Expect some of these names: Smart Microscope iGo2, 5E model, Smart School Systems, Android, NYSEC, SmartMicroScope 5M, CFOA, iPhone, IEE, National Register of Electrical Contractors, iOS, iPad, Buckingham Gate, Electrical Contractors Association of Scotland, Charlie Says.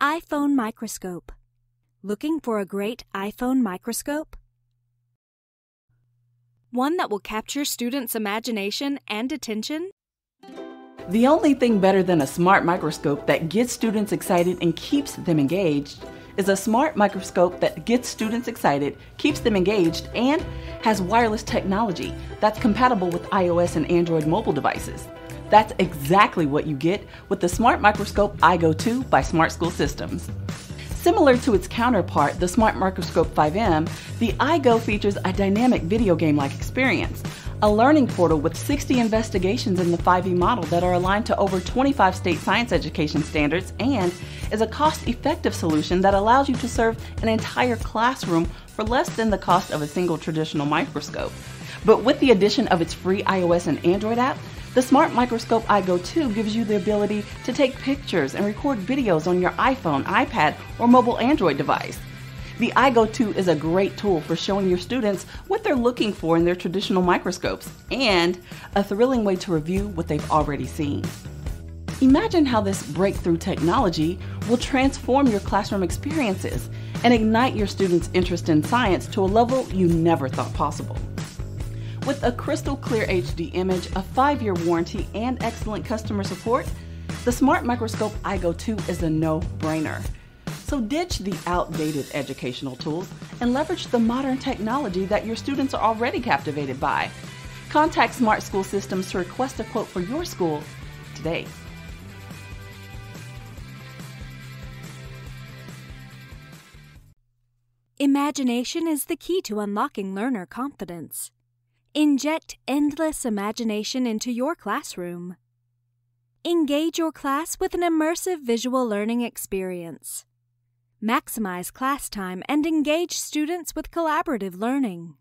iPhone microscope. Looking for a great iPhone microscope? One that will capture students' imagination and attention? The only thing better than a smart microscope that gets students excited and keeps them engaged is a smart microscope that gets students excited, keeps them engaged, and has wireless technology that's compatible with iOS and Android mobile devices. That's exactly what you get with the Smart Microscope iGo2 by Smart School Systems. Similar to its counterpart, the Smart Microscope 5M, the iGo features a dynamic video game-like experience, a learning portal with 60 investigations in the 5E model that are aligned to over 25 state science education standards, and is a cost-effective solution that allows you to serve an entire classroom for less than the cost of a single traditional microscope. But with the addition of its free iOS and Android app, the Smart Microscope iGo2 gives you the ability to take pictures and record videos on your iPhone, iPad, or mobile Android device. The iGo2 is a great tool for showing your students what they're looking for in their traditional microscopes, and a thrilling way to review what they've already seen. Imagine how this breakthrough technology will transform your classroom experiences and ignite your students' interest in science to a level you never thought possible. With a crystal clear HD image, a 5-year warranty, and excellent customer support, the Smart Microscope iGo2 is a no-brainer. So ditch the outdated educational tools and leverage the modern technology that your students are already captivated by. Contact Smart School Systems to request a quote for your school today. Imagination is the key to unlocking learner confidence. Inject endless imagination into your classroom. Engage your class with an immersive visual learning experience. Maximize class time and engage students with collaborative learning.